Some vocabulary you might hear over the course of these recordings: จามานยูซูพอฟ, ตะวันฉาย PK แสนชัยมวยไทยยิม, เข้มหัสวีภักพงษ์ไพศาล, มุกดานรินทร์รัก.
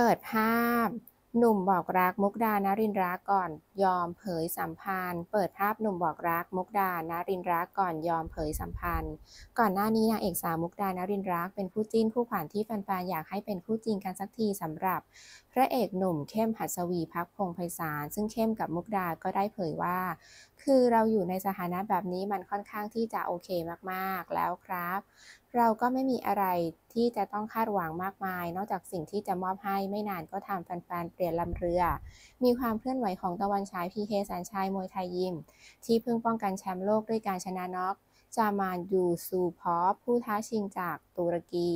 เปิดภาพหนุ่มบอกรักมุกดานรินทร์รักก่อนยอมเผยสัมพันธ์เปิดภาพหนุ่มบอกรักมุกดานรินทร์รักก่อนยอมเผยสัมพันธ์ก่อนหน้านี้นางเอกสาวมุกดานรินทร์รักเป็นคู่จิ้นคู่ขวัญที่แฟนๆอยากให้เป็นคู่จริงกันสักทีสำหรับพระเอกหนุ่มเข้มหัสวีภักพงษ์ไพศาลซึ่งเข้มกับมุกดาก็ได้เผยว่าคือเราอยู่ในสถานะแบบนี้มันค่อนข้างที่จะโอเคมากๆแล้วครับเราก็ไม่มีอะไรที่จะต้องคาดหวังมากมายนอกจากสิ่งที่จะมอบให้ไม่นานก็ทำแฟนๆเปลี่ยนลำเรือมีความเคลื่อนไหวของตะวันฉายพีเคแสนชัยมวยไทยยิมที่เพิ่งป้องกันแชมป์โลกด้วยการชนะน็อกจามานยูซูพอฟผู้ท้าชิงจากตุรกี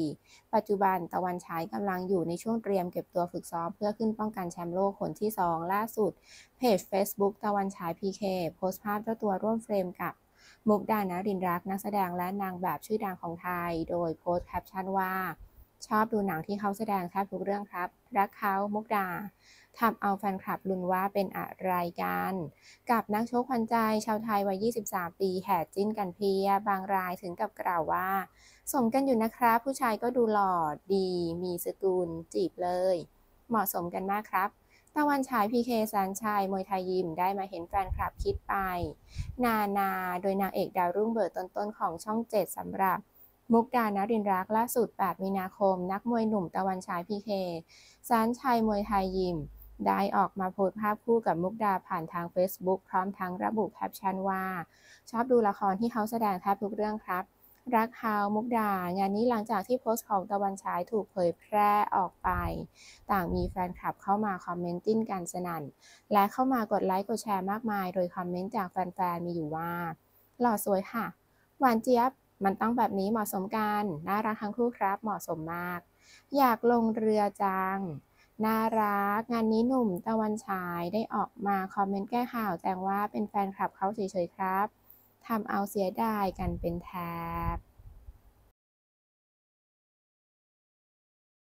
ปัจจุบันตะวันฉายกำลังอยู่ในช่วงเตรียมเก็บตัวฝึกซ้อมเพื่อขึ้นป้องกันแชมป์โลกคนที่2ล่าสุดเพจ Facebook ตะวันฉาย PK โพสต์ภาพเจ้าตัวร่วมเฟรมกับมุกดานรินทร์รักนักแสดงและนางแบบชื่อดังของไทยโดยโพสต์แคปชั่นว่าชอบดูหนังที่เขาแสดงแทบทุกเรื่องครับรักเขามุกดาทำเอาแฟนคลับลุ้นว่าเป็นอะไรกันกับนักชกขวัญใจชาวไทยวัย23ปีแห่จิ้นกันเพียบางรายถึงกับกล่าวว่าสมกันอยู่นะครับผู้ชายก็ดูหล่อดีมีสกุลจีบเลยเหมาะสมกันมากครับตะวันฉาย PK แสนชัยมวยไทยยิมได้มาเห็นแฟนคลับคิดไปนาโดยนางเอกดาวรุ่งเบอร์ต้นๆของช่อง7สำหรับมุกดานรินทร์รักล่าสุด8มีนาคมนักมวยหนุ่มตะวันฉาย PK แสนชัยมวยไทยยิมได้ออกมาโพสต์ภาพคู่กับมุกดาผ่านทาง Facebook พร้อมทั้งระบุแคปชั่นว่าชอบดูละครที่เขาแสดงแทบทุกเรื่องครับรักเขามุกดางานนี้หลังจากที่โพสต์ของตะวันฉายถูกเผยแพร่ออกไปต่างมีแฟนคลับเข้ามาคอมเมนต์ติ้นกันสนั่นและเข้ามากดไลค์กดแชร์มากมายโดยคอมเมนต์จากแฟนๆมีอยู่ว่าหล่อสวยค่ะหวานเจี๊ยบมันต้องแบบนี้เหมาะสมกันน่ารักทั้งคู่ครับเหมาะสมมากอยากลงเรือจังน่ารักงานนี้หนุ่มตะวันฉายได้ออกมาคอมเมนต์แก้ข่าวแต่ว่าเป็นแฟนคลับเขาเฉยๆครับทำเอาเสียดายกันเป็นแทบ